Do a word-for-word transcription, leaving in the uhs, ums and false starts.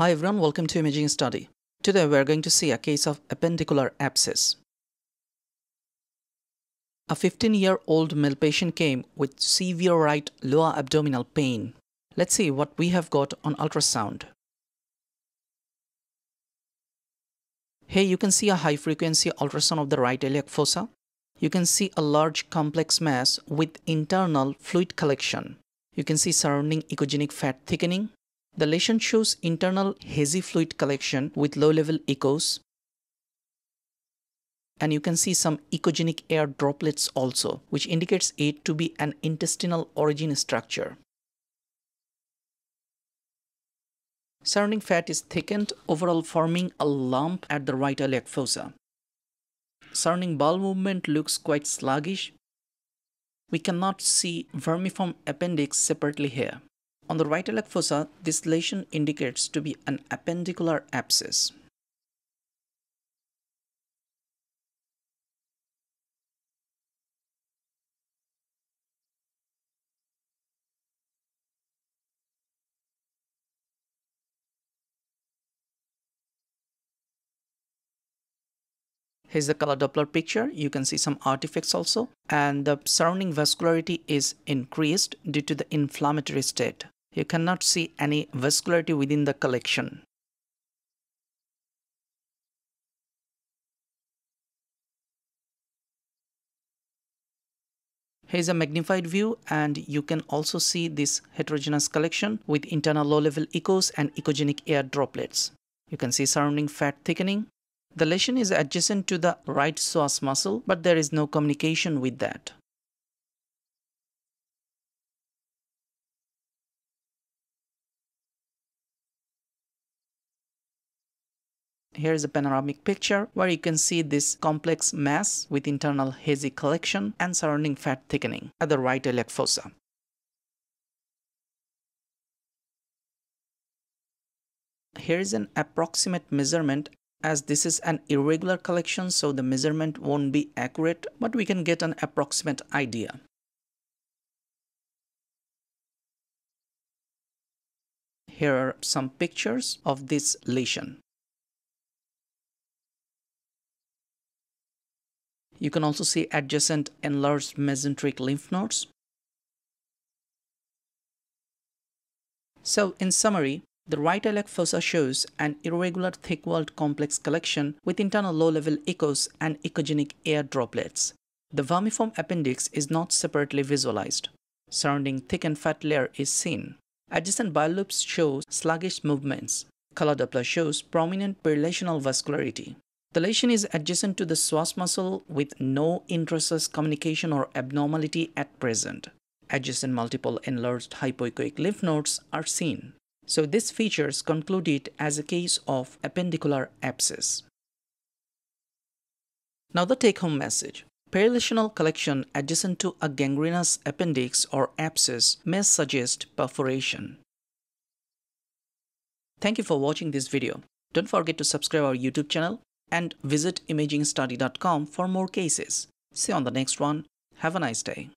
Hi everyone, welcome to Imaging Study. Today we are going to see a case of appendicular abscess. A fifteen-year-old male patient came with severe right lower abdominal pain. Let's see what we have got on ultrasound. Here you can see a high-frequency ultrasound of the right iliac fossa. You can see a large complex mass with internal fluid collection. You can see surrounding echogenic fat thickening. The lesion shows internal hazy fluid collection with low-level echoes, and you can see some echogenic air droplets also, which indicates it to be an intestinal origin structure. Surrounding fat is thickened, overall forming a lump at the right iliac fossa. Surrounding bowel movement looks quite sluggish. We cannot see vermiform appendix separately here. On the right iliac fossa, this lesion indicates to be an appendicular abscess. Here's the color Doppler picture. You can see some artifacts also, and the surrounding vascularity is increased due to the inflammatory state. You cannot see any vascularity within the collection. Here's a magnified view, and you can also see this heterogeneous collection with internal low-level echoes and echogenic air droplets. You can see surrounding fat thickening. The lesion is adjacent to the right psoas muscle, but there is no communication with that. Here is a panoramic picture where you can see this complex mass with internal hazy collection and surrounding fat thickening at the right iliac fossa. Here is an approximate measurement, as this is an irregular collection, so the measurement won't be accurate, but we can get an approximate idea. Here are some pictures of this lesion. You can also see adjacent enlarged mesenteric lymph nodes. So, in summary, the right iliac fossa shows an irregular thick-walled complex collection with internal low-level echoes and echogenic air droplets. The vermiform appendix is not separately visualized. Surrounding thickened fat layer is seen. Adjacent bile loops show sluggish movements. Color Doppler shows prominent perilesional vascularity. The lesion is adjacent to the psoas muscle with no intracellular communication or abnormality at present. Adjacent multiple enlarged hypoechoic lymph nodes are seen. So these features conclude it as a case of appendicular abscess. Now the take-home message. Perilesional collection adjacent to a gangrenous appendix or abscess may suggest perforation. Thank you for watching this video. Don't forget to subscribe our YouTube channel and visit imaging study dot com for more cases. See you on the next one. Have a nice day.